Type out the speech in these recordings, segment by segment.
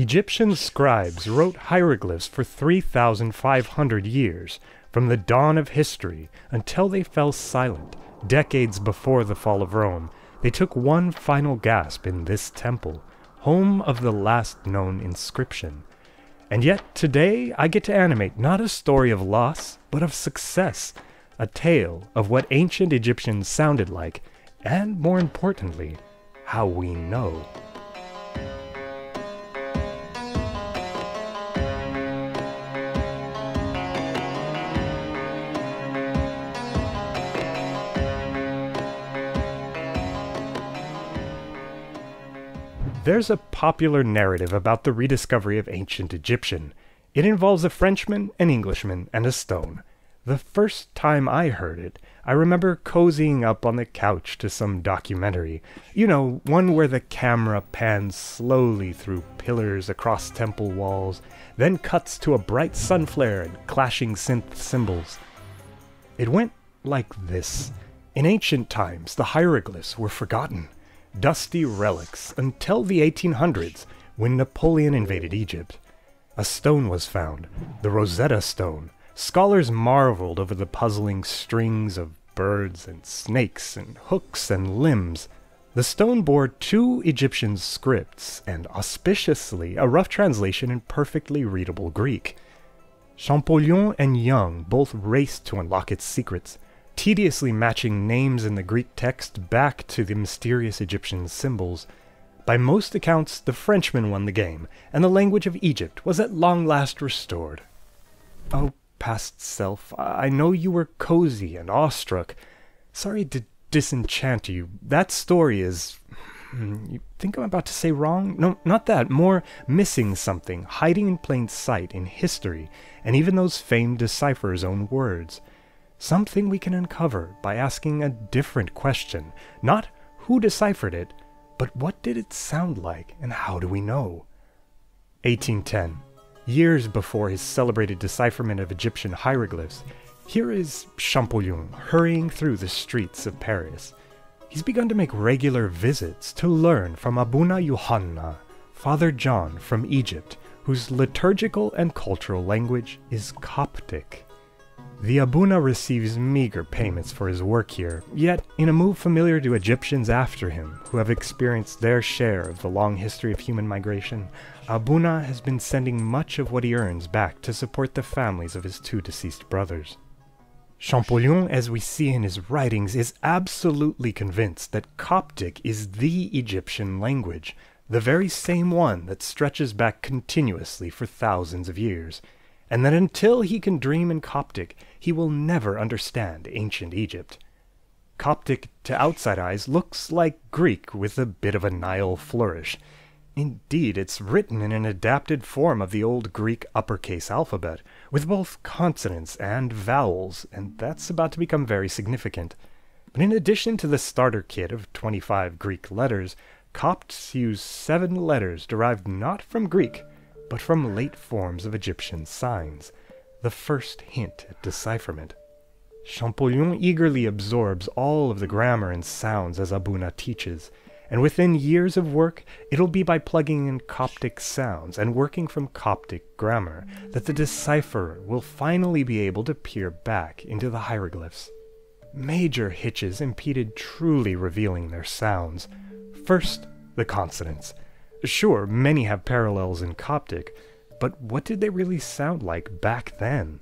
Egyptian scribes wrote hieroglyphs for 3,500 years, from the dawn of history until they fell silent, decades before the fall of Rome. They took one final gasp in this temple, home of the last known inscription. And yet today I get to animate not a story of loss, but of success, a tale of what ancient Egyptians sounded like, and more importantly, how we know. There's a popular narrative about the rediscovery of ancient Egyptian. It involves a Frenchman, an Englishman, and a stone. The first time I heard it, I remember cozying up on the couch to some documentary. You know, one where the camera pans slowly through pillars across temple walls, then cuts to a bright sun flare and clashing synth cymbals. It went like this. In ancient times, the hieroglyphs were forgotten. Dusty relics until the 1800s, when Napoleon invaded Egypt. A stone was found, the Rosetta Stone. Scholars marveled over the puzzling strings of birds and snakes and hooks and limbs. The stone bore two Egyptian scripts and, auspiciously, a rough translation in perfectly readable Greek. Champollion and Young both raced to unlock its secrets, tediously matching names in the Greek text back to the mysterious Egyptian symbols. By most accounts, the Frenchman won the game, and the language of Egypt was at long last restored. Oh, past self, I know you were cozy and awestruck. Sorry to disenchant you. That story is... You think I'm about to say wrong? No, not that. More missing something, hiding in plain sight in history, and even those famed decipherers' own words. Something we can uncover by asking a different question, not who deciphered it, but what did it sound like and how do we know? 1810, years before his celebrated decipherment of Egyptian hieroglyphs, here is Champollion hurrying through the streets of Paris. He's begun to make regular visits to learn from Abuna Yohanna, Father John from Egypt, whose liturgical and cultural language is Coptic. The Abuna receives meager payments for his work here, yet in a move familiar to Egyptians after him, who have experienced their share of the long history of human migration, Abuna has been sending much of what he earns back to support the families of his two deceased brothers. Champollion, as we see in his writings, is absolutely convinced that Coptic is the Egyptian language, the very same one that stretches back continuously for thousands of years, and that until he can dream in Coptic, he will never understand ancient Egypt. Coptic, to outside eyes, looks like Greek with a bit of a Nile flourish. Indeed, it's written in an adapted form of the old Greek uppercase alphabet, with both consonants and vowels, and that's about to become very significant. But in addition to the starter kit of 25 Greek letters, Copts use 7 letters derived not from Greek, but from late forms of Egyptian signs, the first hint at decipherment. Champollion eagerly absorbs all of the grammar and sounds as Abuna teaches, and within years of work, it'll be by plugging in Coptic sounds and working from Coptic grammar that the decipherer will finally be able to peer back into the hieroglyphs. Major hitches impeded truly revealing their sounds. First, the consonants. Sure, many have parallels in Coptic, but what did they really sound like back then?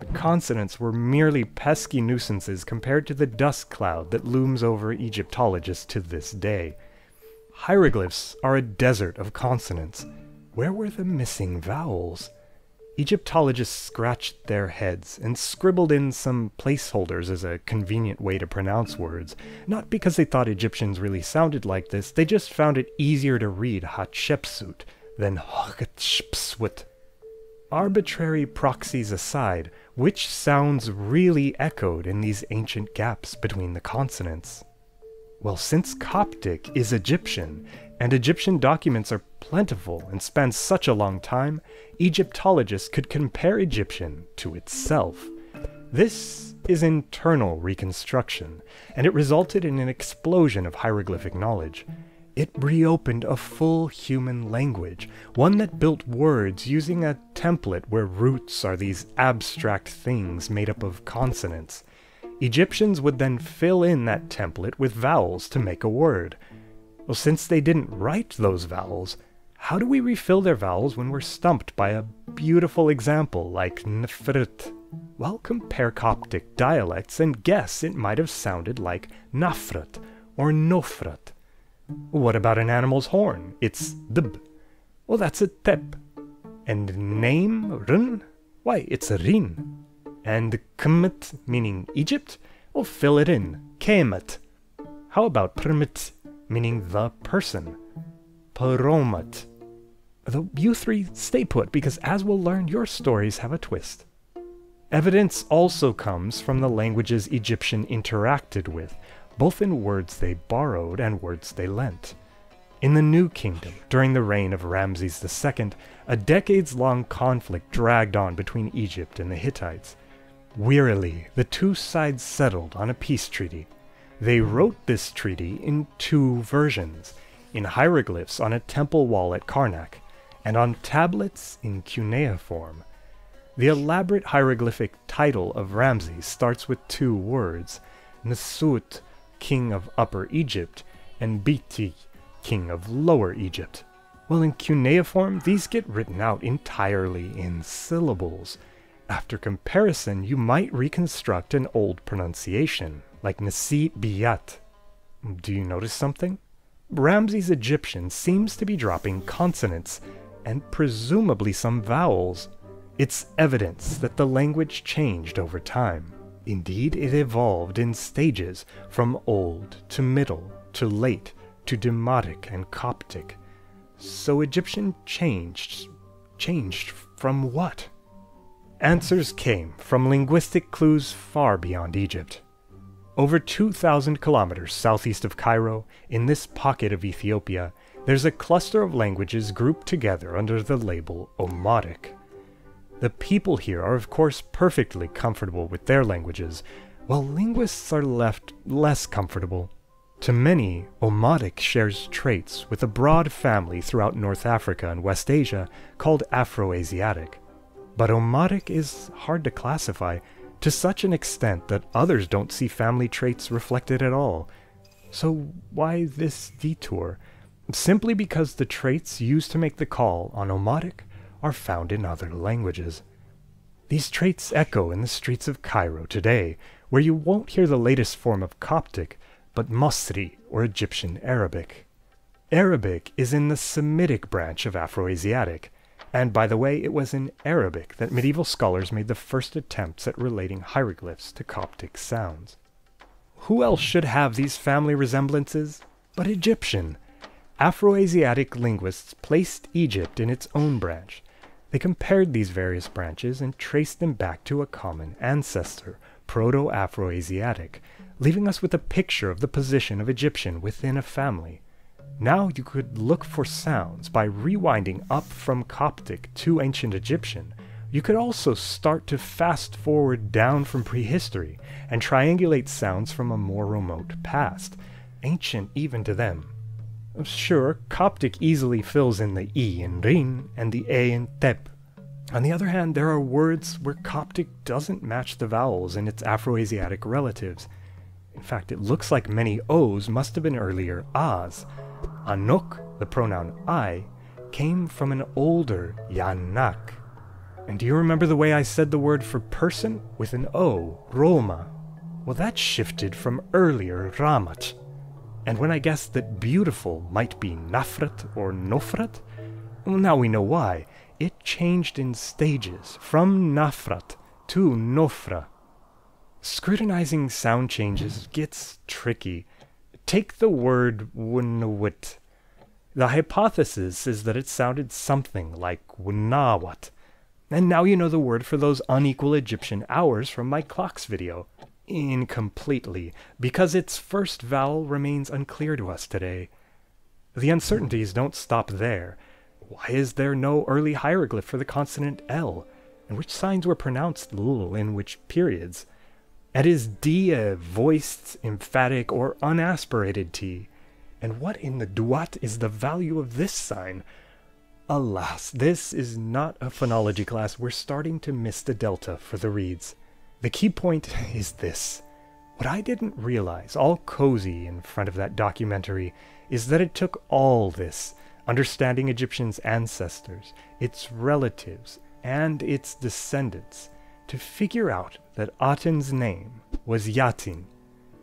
The consonants were merely pesky nuisances compared to the dust cloud that looms over Egyptologists to this day. Hieroglyphs are a desert of consonants. Where were the missing vowels? Egyptologists scratched their heads and scribbled in some placeholders as a convenient way to pronounce words, not because they thought Egyptians really sounded like this, they just found it easier to read Hatshepsut than Hatshepsut. Arbitrary proxies aside, which sounds really echoed in these ancient gaps between the consonants? Well, since Coptic is Egyptian, and Egyptian documents are plentiful and span such a long time, Egyptologists could compare Egyptian to itself. This is internal reconstruction, and it resulted in an explosion of hieroglyphic knowledge. It reopened a full human language, one that built words using a template where roots are these abstract things made up of consonants. Egyptians would then fill in that template with vowels to make a word. Well, since they didn't write those vowels, how do we refill their vowels when we're stumped by a beautiful example like nefrit? Well, compare Coptic dialects and guess it might have sounded like nafrat or nofrat. What about an animal's horn? It's db. Well, that's a tep. And name, run? Why, it's a rin. And kemet, meaning Egypt? Well, fill it in, kemet. How about permit, meaning the person? Peromet. Though you three stay put, because as we'll learn, your stories have a twist. Evidence also comes from the languages Egyptian interacted with, both in words they borrowed and words they lent. In the New Kingdom, during the reign of Ramses II, a decades-long conflict dragged on between Egypt and the Hittites. Wearily, the two sides settled on a peace treaty. They wrote this treaty in two versions, in hieroglyphs on a temple wall at Karnak, and on tablets in cuneiform. The elaborate hieroglyphic title of Ramses starts with two words, Nesut, king of Upper Egypt, and Biti, king of Lower Egypt. Well, in cuneiform, these get written out entirely in syllables. After comparison, you might reconstruct an old pronunciation, like Nesi Biyat. Do you notice something? Ramses' Egyptian seems to be dropping consonants, and presumably some vowels. It's evidence that the language changed over time. Indeed, it evolved in stages, from Old to Middle to Late to Demotic and Coptic. So Egyptian changed. Changed from what? Answers came from linguistic clues far beyond Egypt. Over 2,000 kilometers southeast of Cairo, in this pocket of Ethiopia, there's a cluster of languages grouped together under the label Omotic. The people here are, of course, perfectly comfortable with their languages, while linguists are left less comfortable. To many, Omotic shares traits with a broad family throughout North Africa and West Asia called Afro-Asiatic. But Omotic is hard to classify, to such an extent that others don't see family traits reflected at all. So why this detour? Simply because the traits used to make the call on Omotic are found in other languages. These traits echo in the streets of Cairo today, where you won't hear the latest form of Coptic, but Masri, or Egyptian Arabic. Arabic is in the Semitic branch of Afro-Asiatic, and by the way, it was in Arabic that medieval scholars made the first attempts at relating hieroglyphs to Coptic sounds. Who else should have these family resemblances but Egyptian? Afro-Asiatic linguists placed Egypt in its own branch. They compared these various branches and traced them back to a common ancestor, Proto-Afroasiatic, leaving us with a picture of the position of Egyptian within a family. Now you could look for sounds by rewinding up from Coptic to ancient Egyptian. You could also start to fast forward down from prehistory and triangulate sounds from a more remote past, ancient even to them. Sure, Coptic easily fills in the E in Rin and the A in Tep. On the other hand, there are words where Coptic doesn't match the vowels in its Afro-Asiatic relatives. In fact, it looks like many O's must have been earlier A's. Anok, the pronoun I, came from an older Yanak. And do you remember the way I said the word for person with an O, Roma? Well, that shifted from earlier Ramat. And when I guessed that beautiful might be Nafrat or Nofrat, well, now we know why. It changed in stages from Nafrat to Nofra. Scrutinizing sound changes gets tricky. Take the word Wunawit. The hypothesis is that it sounded something like Wunawat. And now you know the word for those unequal Egyptian hours from my clocks video. Incompletely, because its first vowel remains unclear to us today. The uncertainties don't stop there. Why is there no early hieroglyph for the consonant L? And which signs were pronounced L in which periods? And is D a voiced, emphatic, or unaspirated T? And what in the duat is the value of this sign? Alas, this is not a phonology class. We're starting to miss the delta for the reeds. The key point is this. What I didn't realize, all cozy in front of that documentary, is that it took all this, understanding Egyptians' ancestors, its relatives, and its descendants, to figure out that Aten's name was Yatin,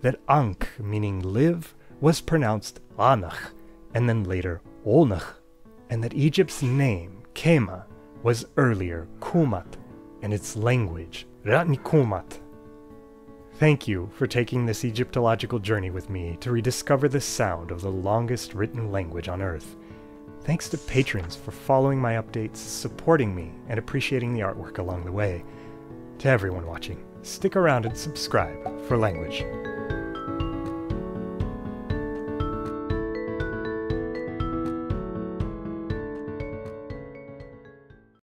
that Ankh, meaning live, was pronounced Anakh, and then later Onakh, and that Egypt's name, Kema, was earlier Kumat, and its language, Ratnikumat. Thank you for taking this Egyptological journey with me to rediscover the sound of the longest written language on Earth. Thanks to patrons for following my updates, supporting me, and appreciating the artwork along the way. To everyone watching, stick around and subscribe for language.